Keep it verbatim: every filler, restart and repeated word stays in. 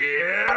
Yeah!